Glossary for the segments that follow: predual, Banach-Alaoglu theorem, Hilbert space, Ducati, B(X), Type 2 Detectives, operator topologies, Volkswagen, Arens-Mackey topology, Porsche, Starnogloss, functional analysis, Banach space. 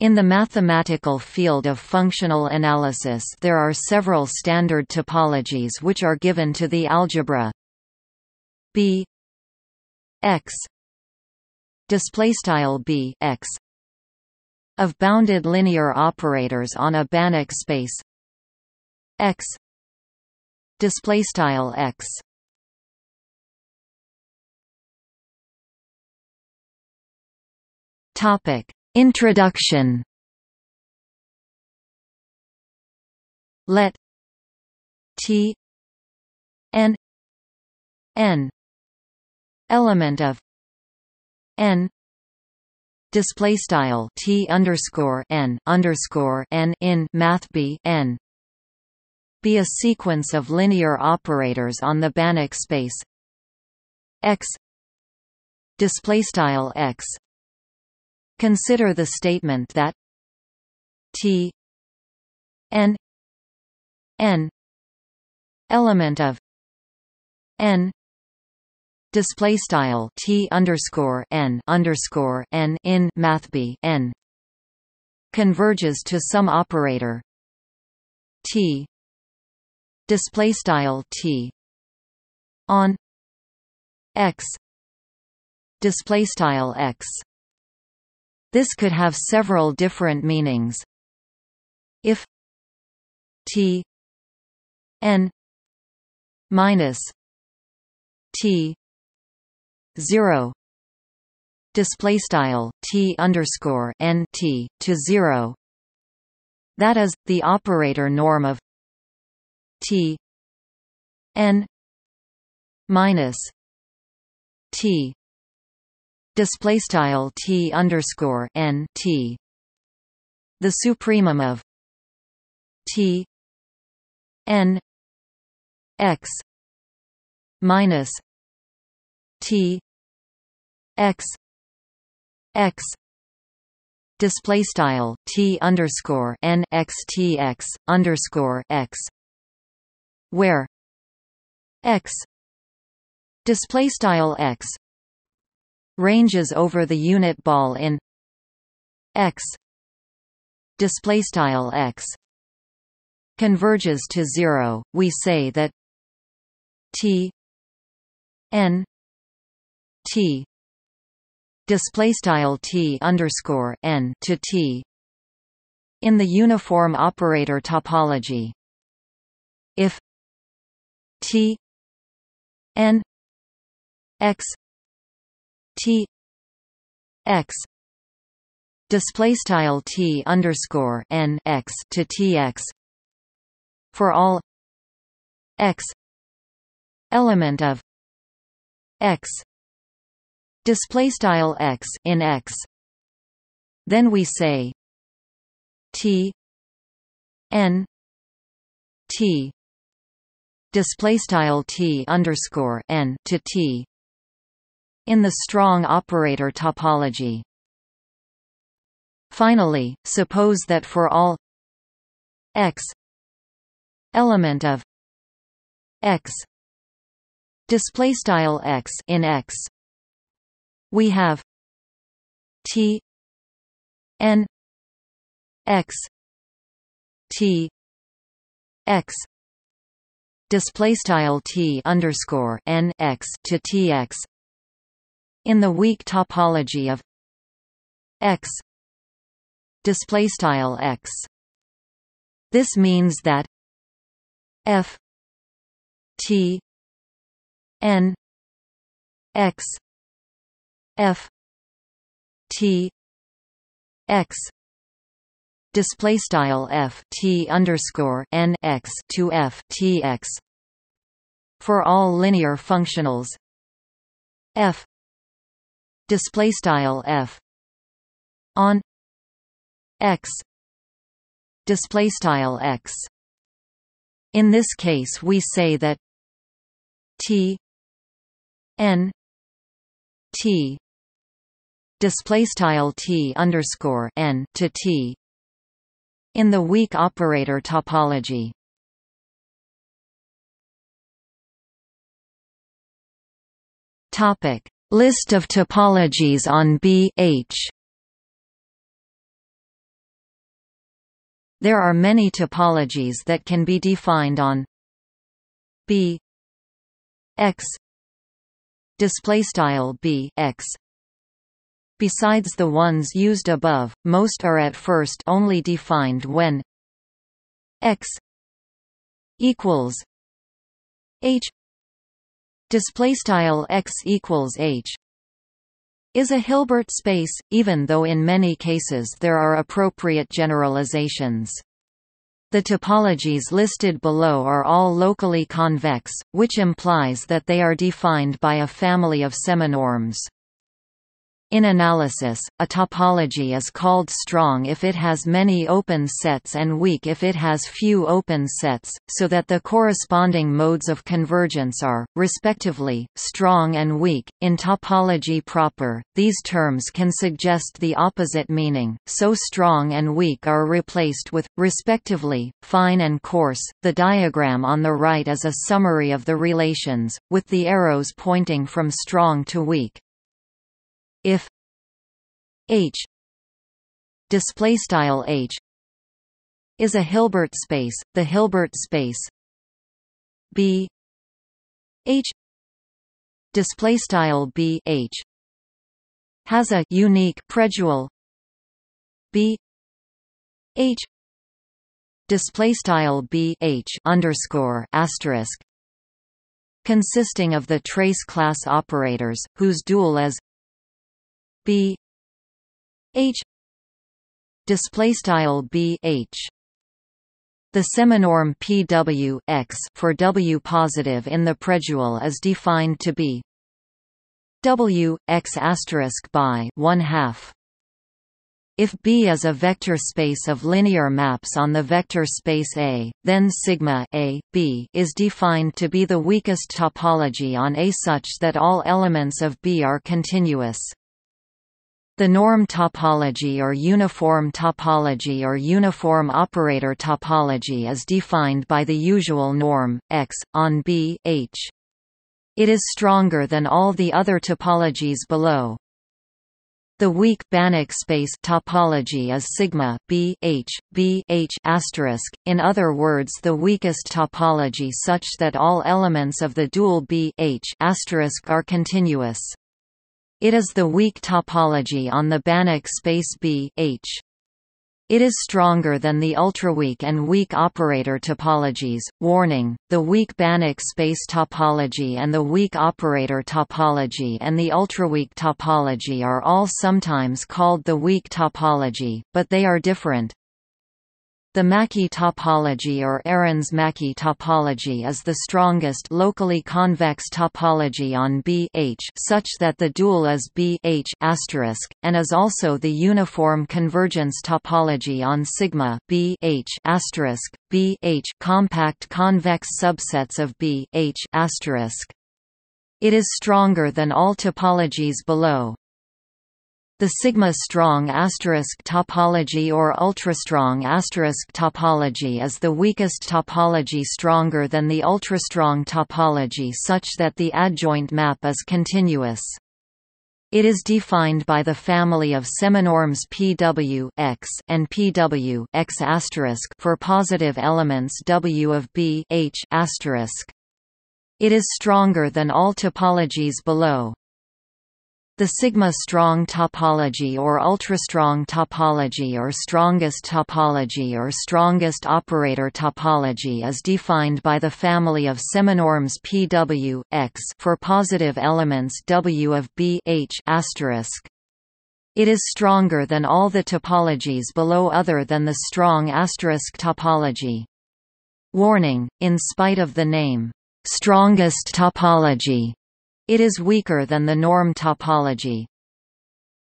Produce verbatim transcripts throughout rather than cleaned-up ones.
In the mathematical field of functional analysis, there are several standard topologies which are given to the algebra B(X) displaystyle B(X) of bounded linear operators on a Banach space X displaystyle X. Topic: Introduction. Let T n n element of n display style T underscore n underscore n in math B n be a sequence of linear operators on the Banach space X display style X. Consider the statement that T n n element of n display style T underscore n underscore n in math B n converges to some operator T display style T on X display style X. This could have several different meanings. If T n minus T zero display style T underscore n T to zero, that is the operator norm of T n minus T display style T underscore n T, the supremum of T n X minus T X X display style T underscore n X T X underscore X, where X display style X ranges over the unit ball in X display style X converges to zero. We say that T n T display style T underscore n to T in the uniform operator topology, if T n X T X display style T underscore n X to T X, for all X element of X display style X in X, then we say T n T display style T underscore n to T in the strong operator topology. Finally, suppose that for all X element of X display style X in X, we have T n X T X display style T underscore n X to T X in the weak topology of X display style X. This means that F T n X F T X display style F T underscore n X to F T X, for all linear functionals F display style F on X display style X. In this case, we say that T n T display style T underscore n to T in the weak operator topology. Topic: List of topologies on B(H). There are many topologies that can be defined on B(X) display style B(X). Besides the ones used above, most are at first only defined when X equals H display style X equals H is a Hilbert space, even though in many cases there are appropriate generalizations. The topologies listed below are all locally convex, which implies that they are defined by a family of seminorms. In analysis, a topology is called strong if it has many open sets and weak if it has few open sets, so that the corresponding modes of convergence are, respectively, strong and weak. In topology proper, these terms can suggest the opposite meaning, so strong and weak are replaced with, respectively, fine and coarse. The diagram on the right is a summary of the relations, with the arrows pointing from strong to weak. If H display style H is a Hilbert space, the Hilbert space B H display style B H has a unique predual B H display style B H underscore asterisk, consisting of the trace class operators whose dual is B H display style B H. The seminorm P W X for W positive in the predual is defined to be W X asterisk by one half. If B is a vector space of linear maps on the vector space A, then sigma A B is defined to be the weakest topology on A such that all elements of B are continuous. The norm topology or uniform topology or uniform operator topology is defined by the usual norm, X, on B, H. It is stronger than all the other topologies below. The weak Banach space topology is sigma B H B H asterisk, in other words the weakest topology such that all elements of the dual B H asterisk are continuous. It is the weak topology on the Banach space B H. It is stronger than the ultraweak and weak operator topologies. Warning: the weak Banach space topology and the weak operator topology and the ultraweak topology are all sometimes called the weak topology, but they are different. The Mackey topology or Arens-Mackey topology is the strongest locally convex topology on B H such that the dual is B H*, and is also the uniform convergence topology on sigma B H*, B H compact convex subsets of B H*. It is stronger than all topologies below. The sigma strong asterisk topology or ultrastrong asterisk topology is the weakest topology stronger than the ultrastrong topology such that the adjoint map is continuous. It is defined by the family of seminorms P W X and P W X asterisk for positive elements W of B H asterisk. It is stronger than all topologies below. The sigma strong topology or ultrastrong topology or strongest topology or strongest operator topology is defined by the family of seminorms P W X for positive elements W of B H asterisk. It is stronger than all the topologies below other than the strong asterisk topology. Warning: in spite of the name, strongest topology, it is weaker than the norm topology.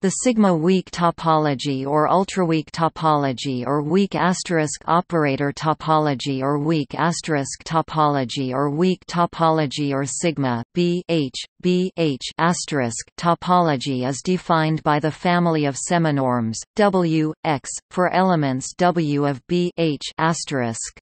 The sigma weak topology or ultraweak topology or weak asterisk operator topology or weak asterisk topology or weak topology or sigma B H B H asterisk topology is defined by the family of seminorms W X for elements W of B H asterisk.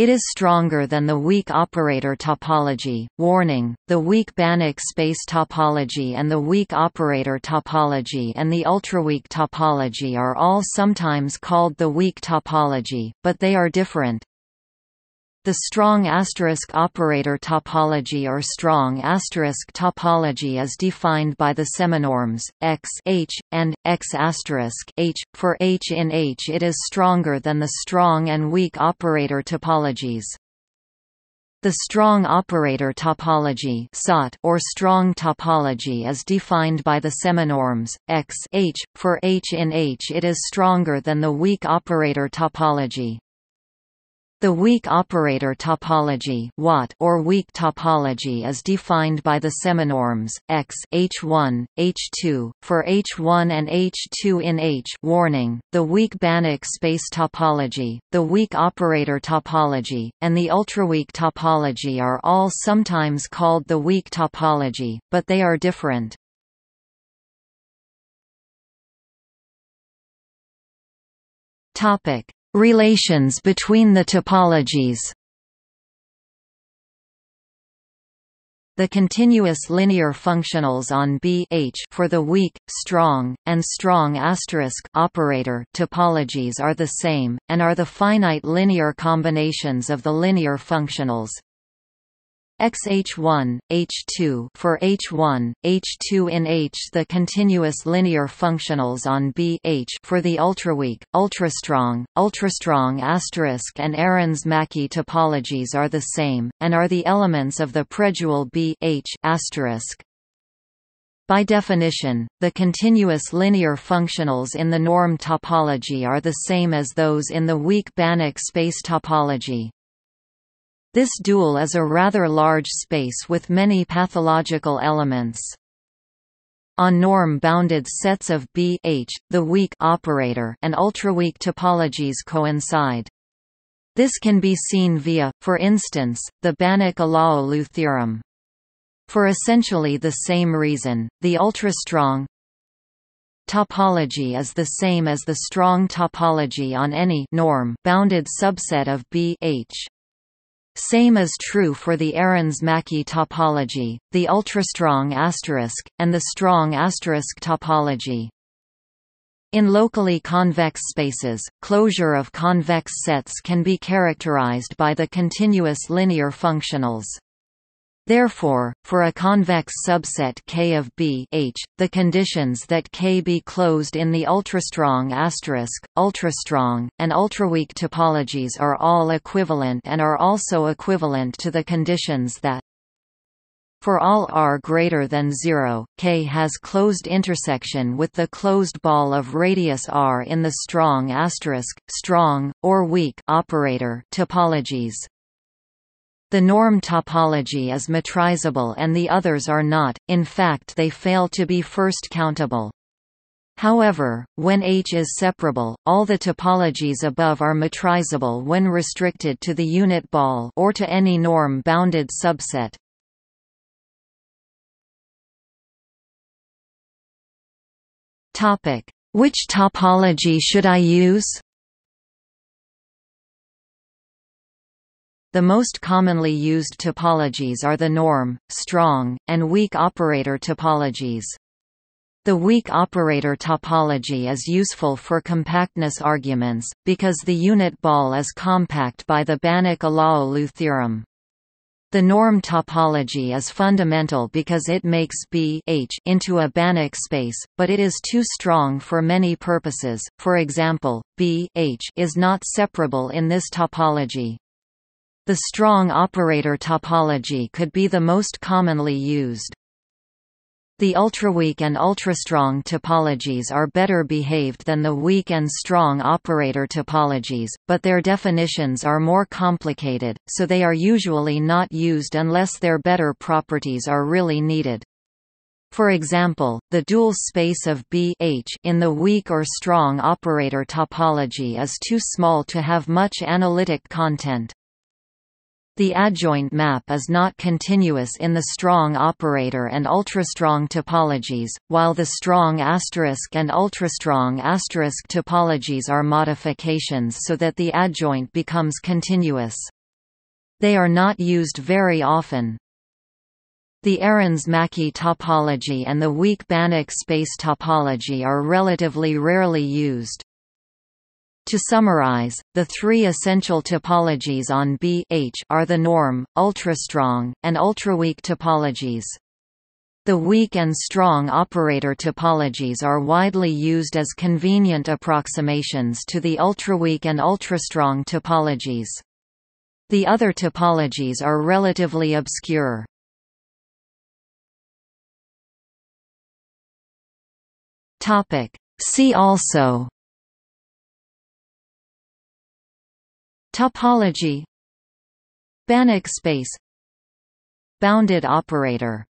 It is stronger than the weak operator topology. Warning: the weak Banach space topology and the weak operator topology and the ultraweak topology are all sometimes called the weak topology, but they are different. The strong asterisk operator topology or strong asterisk topology is defined by the seminorms X H and X asterisk H. For H in H, it is stronger than the strong and weak operator topologies. The strong operator topology or strong topology is defined by the seminorms X H. For H in H, it is stronger than the weak operator topology. The weak operator topology or weak topology is defined by the seminorms X H one, H two, for H one and H two in H. Warning: the weak Banach space topology, the weak operator topology, and the ultraweak topology are all sometimes called the weak topology, but they are different. Topic: Relations between the topologies. The continuous linear functionals on B(H) for the weak, strong, and strong asterisk operator topologies are the same, and are the finite linear combinations of the linear functionals X H one, H two for H one, H two in H. The continuous linear functionals on B(H) for the ultraweak, ultrastrong, ultrastrong asterisk and Arens-Mackey topologies are the same, and are the elements of the predual B(H) asterisk. By definition, the continuous linear functionals in the norm topology are the same as those in the weak Banach space topology. This dual is a rather large space with many pathological elements. On norm-bounded sets of B(H), the weak operator and ultraweak topologies coincide. This can be seen via, for instance, the Banach-Alaoglu theorem. For essentially the same reason, the ultrastrong topology is the same as the strong topology on any norm-bounded subset of B(H). Same is true for the Arens-Mackey topology, the ultrastrong asterisk, and the strong asterisk topology. In locally convex spaces, closure of convex sets can be characterized by the continuous linear functionals. Therefore, for a convex subset K of B(H), the conditions that K be closed in the ultrastrong asterisk, ultrastrong, and ultraweak topologies are all equivalent and are also equivalent to the conditions that for all R greater than zero, K has closed intersection with the closed ball of radius R in the strong asterisk, strong, or weak operator topologies. The norm topology is metrizable and the others are not, in fact they fail to be first countable. However, when H is separable, all the topologies above are metrizable when restricted to the unit ball or to any norm-bounded subset. Which topology should I use? The most commonly used topologies are the norm, strong, and weak operator topologies. The weak operator topology is useful for compactness arguments, because the unit ball is compact by the Banach-Alaoglu theorem. The norm topology is fundamental because it makes B(H) into a Banach space, but it is too strong for many purposes. For example, B(H) is not separable in this topology. The strong operator topology could be the most commonly used. The ultraweak and ultrastrong topologies are better behaved than the weak and strong operator topologies, but their definitions are more complicated, so they are usually not used unless their better properties are really needed. For example, the dual space of B(H) in the weak or strong operator topology is too small to have much analytic content. The adjoint map is not continuous in the strong operator and ultrastrong topologies, while the strong asterisk and ultrastrong asterisk topologies are modifications so that the adjoint becomes continuous. They are not used very often. The Arens-Mackey topology and the weak Banach space topology are relatively rarely used. To summarize, the three essential topologies on B(X) are the norm, ultrastrong, and ultraweak topologies. The weak and strong operator topologies are widely used as convenient approximations to the ultraweak and ultrastrong topologies. The other topologies are relatively obscure. Topic. See also: Topology, Banach space, Bounded operator.